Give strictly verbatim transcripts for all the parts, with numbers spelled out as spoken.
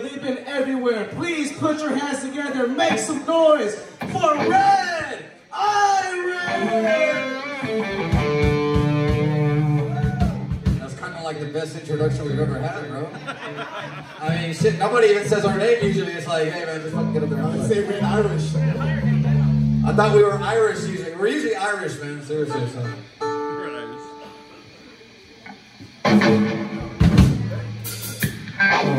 video. They've been everywhere. Please put your hands together. Make some noise for Red Iris! That's kind of like the best introduction we've ever had, bro. I mean, shit, nobody even says our name usually. It's like, hey, man, just fucking get up there. I say Red Irish. I thought we were Irish usually. We're usually Irish, man. Seriously, so. I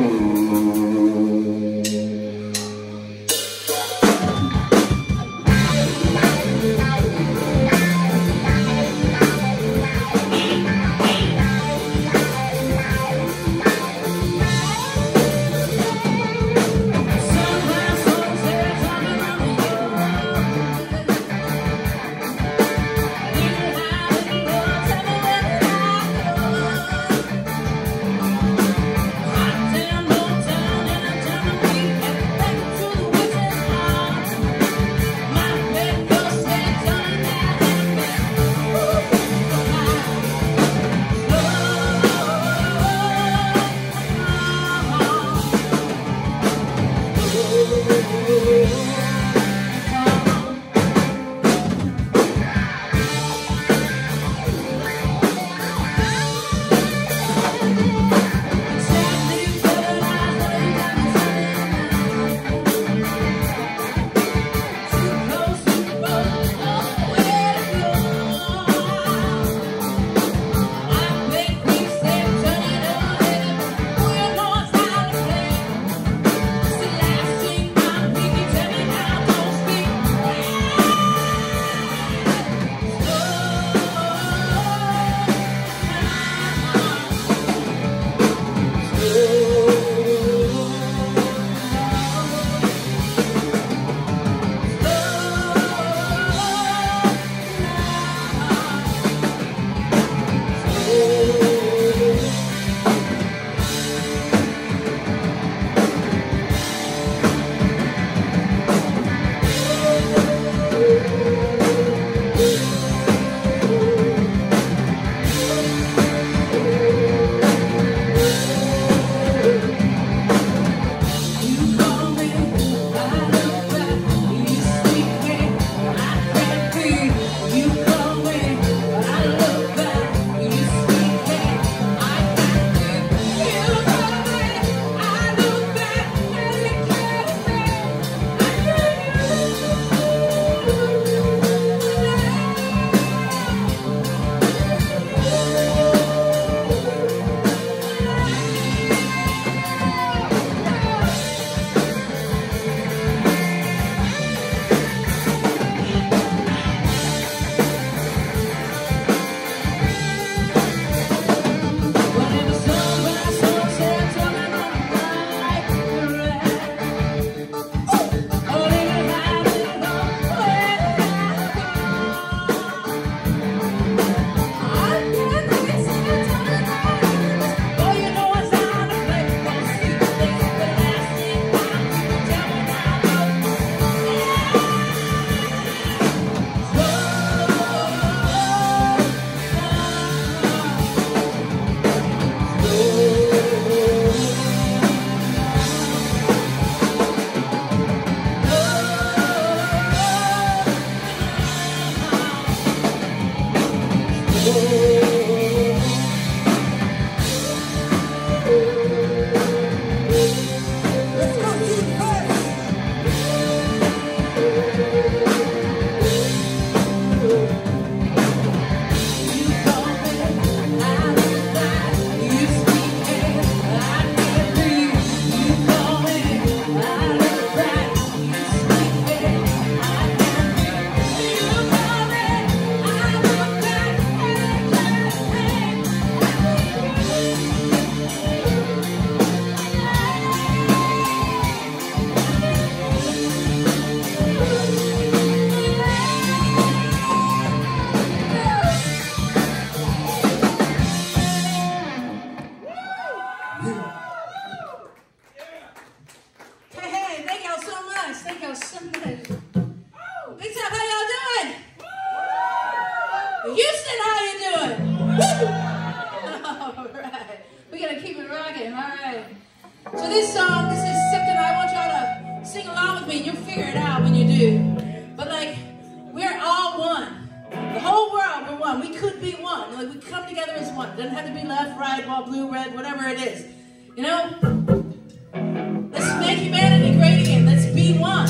So this song, this is something I want y'all to sing along with me. You'll figure it out when you do. But like, we're all one. The whole world, we're one. We could be one. Like, we come together as one. It doesn't have to be left, right, ball, blue, red, whatever it is. You know? Let's make humanity great again. Let's be one.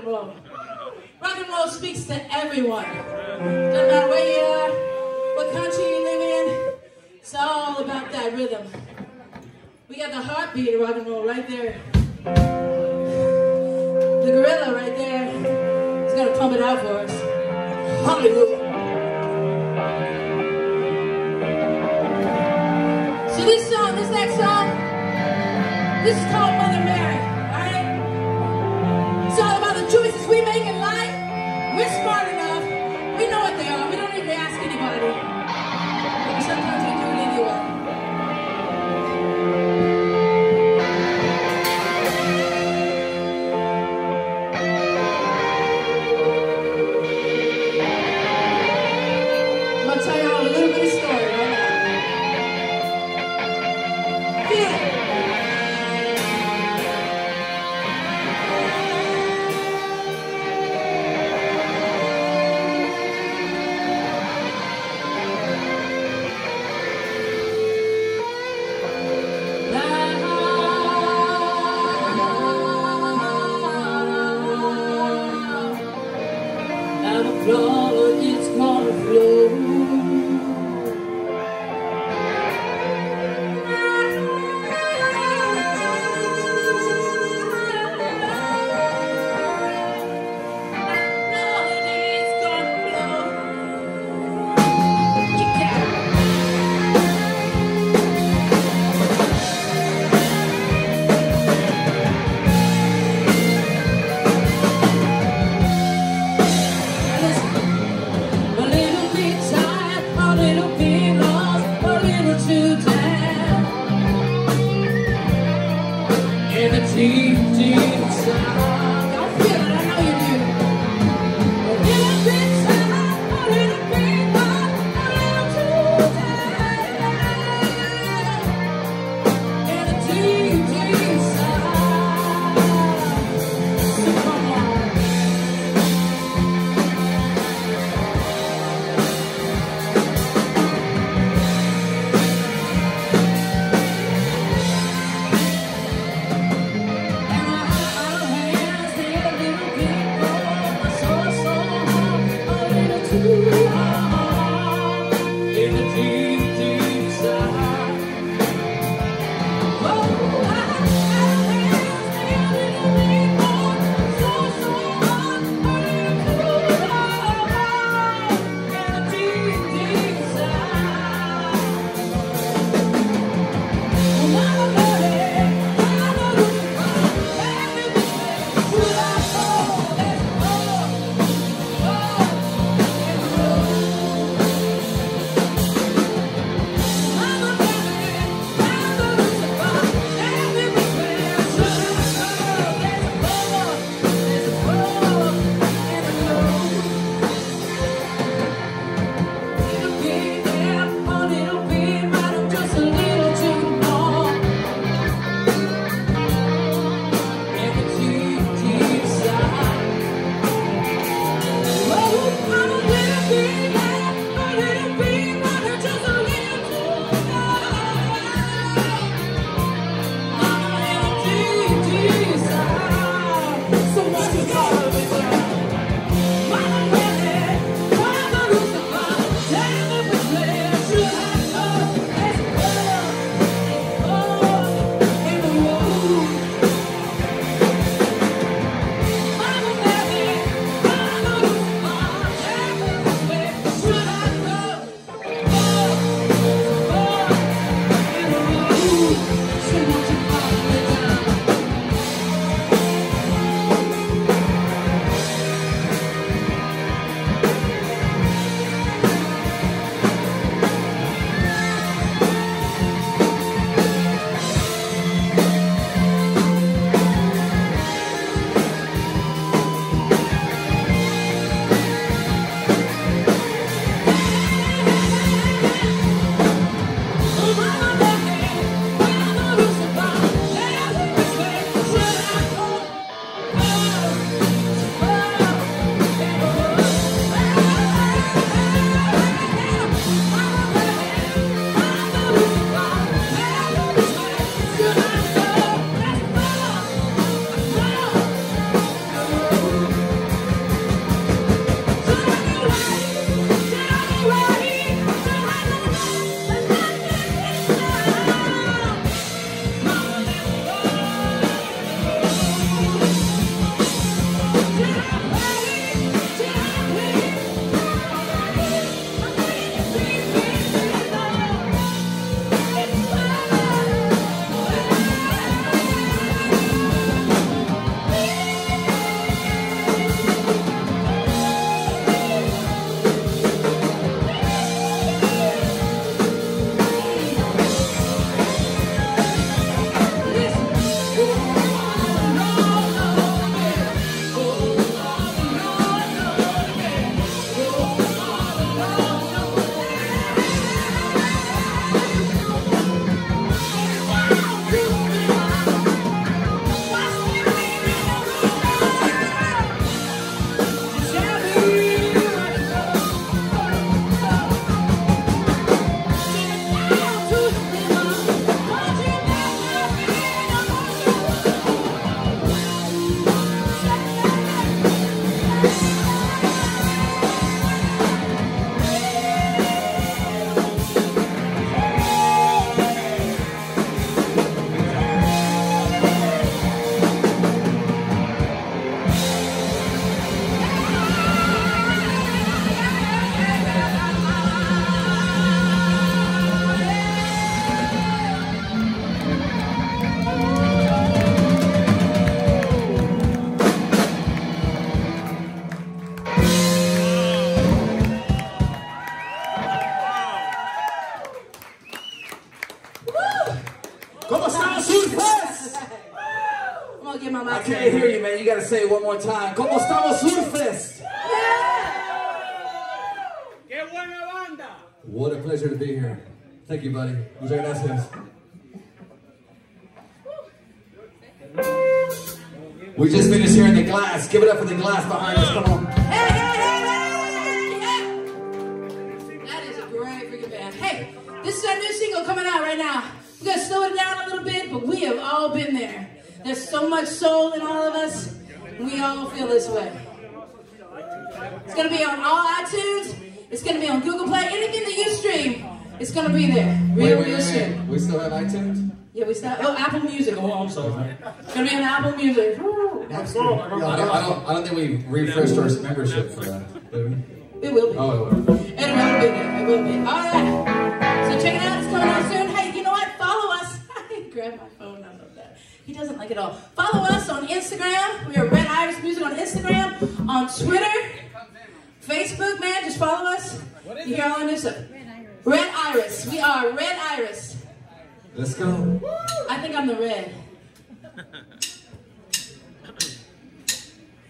and roll. Rock and roll speaks to everyone. Doesn't matter where you are, what country you live in, it's all about that rhythm. We got the heartbeat of rock and roll right there. The gorilla right there is going to pump it out for us. Hollywood. So this song, this next song, this is called Mother Mary, all right? It's all about the choices we make in life. We're smart enough. We know what they are. We don't need to ask anybody. And sometimes we do it anyway. Let's go. till they hear you, man. You gotta say it one more time. Como estamos Surfest? Que buena banda! What a pleasure to be here. Thank you, buddy. Muchas gracias. We just finished hearing The Glass. Give it up for The Glass behind us. Come on. Hey, hey, hey, hey, hey! That is a great freaking band. Hey, this is our new single coming out right now. We're going to slow it down a little bit, but we have all been there. There's so much soul in all of us, and we all feel this way. It's going to be on all iTunes. It's going to be on Google Play. Anything that you stream, it's going to be there. Real, wait, wait, real shit. We still have iTunes? Yeah, we still. Oh, Apple Music. Oh, I'm sorry. It's gonna be on Apple Music. That's cool. I don't, I don't. I don't think we refreshed our membership for that, did we? It will be. Oh, it will. It will be. It will be. All right. So check it out. It's coming out soon. Hey, you know what? Follow us. I grab my phone. I love that. He doesn't like it all. Follow us on Instagram. We are Red Iris Music on Instagram, on Twitter, Facebook. Man, just follow us. You hear all our new stuff. Red Iris. Red Iris. We are Red Iris. Let's go. Woo! I think I'm the red.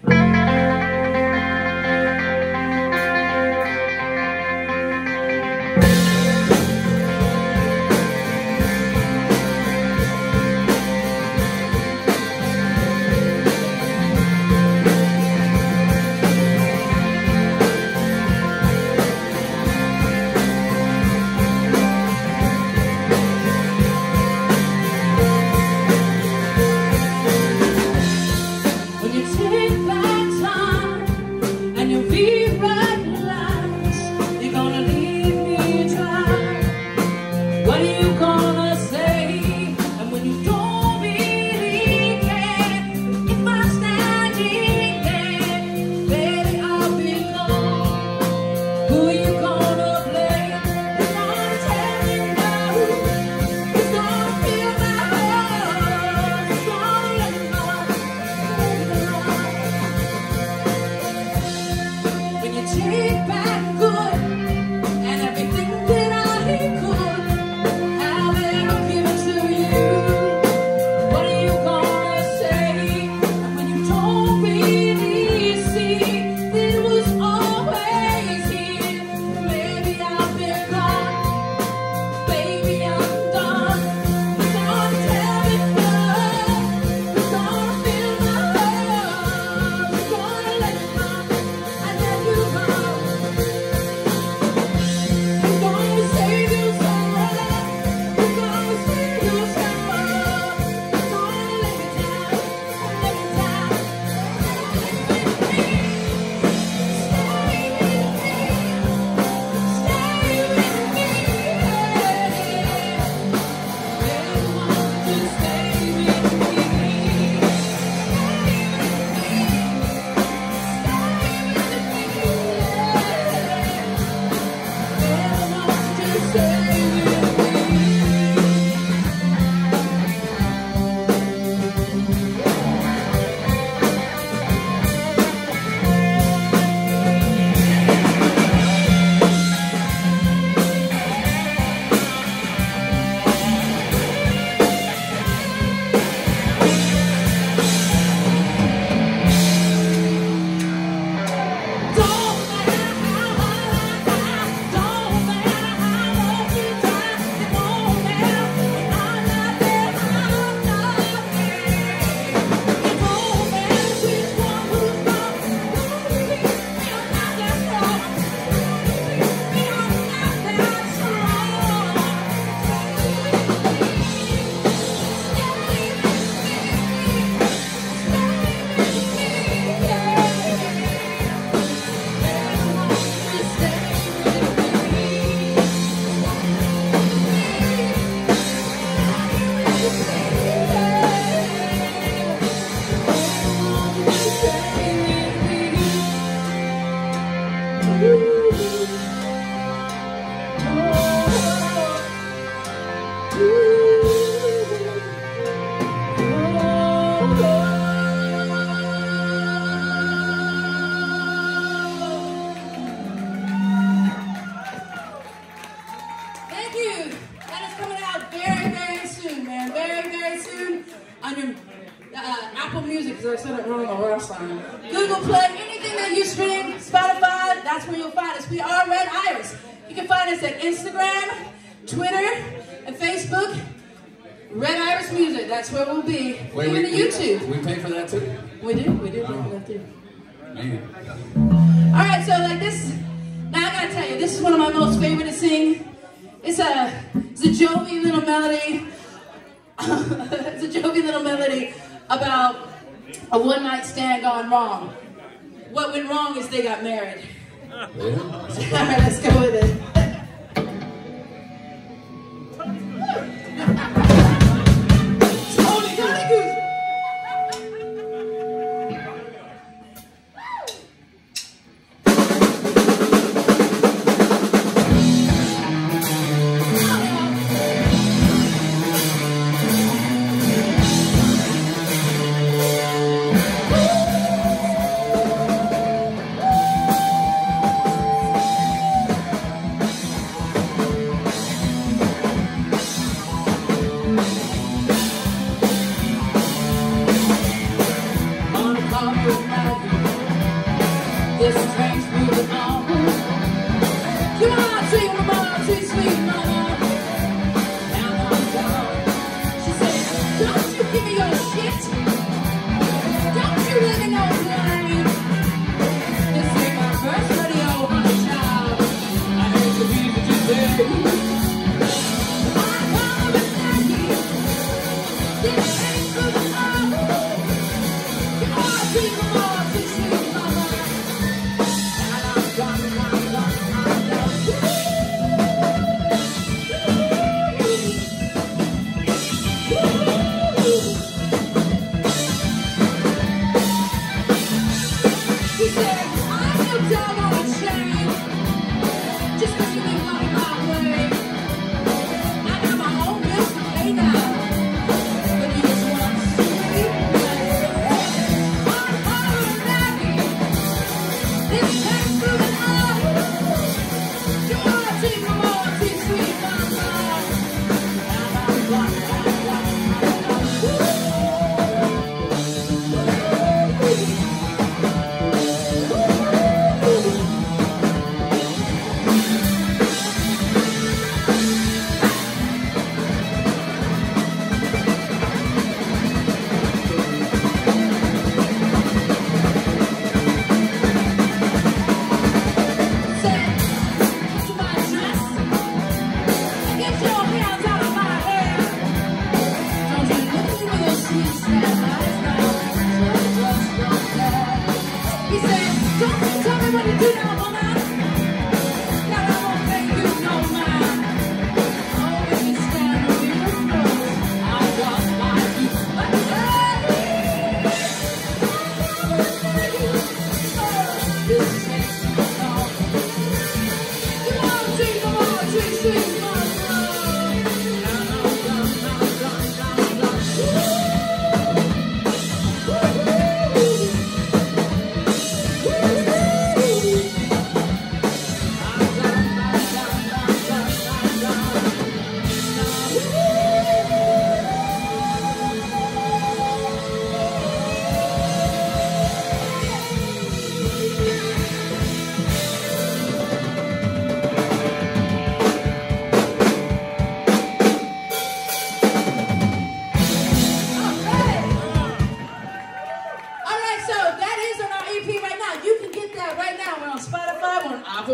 We'll from. Google Play, anything that you stream, Spotify, that's where you'll find us. We are Red Iris. You can find us at Instagram, Twitter, and Facebook. Red Iris Music, that's where we'll be. Wait, even we, to YouTube. We pay for that too? We do, we do pay oh. for that too. Man. All right, so like this, now I gotta tell you, this is one of my most favorite to sing. It's a, it's a jokey little melody. It's a jokey little melody about a one-night stand gone wrong. What went wrong is they got married. Yeah. All right, let's go with it. This strange beauty, mama. You know how I treat my mama, too sweet, mama. Now I'm gone. She said, don't you give me your shit. Don't you let me know blind. This ain't my first rodeo, my child. I heard the music you said. My mama's not here. This ain't for the mama. You know how I treat my mama.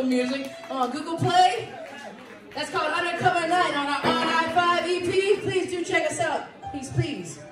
Music on Google Play. That's called Undercover Night on our on I five E P. Please do check us out. Please, please.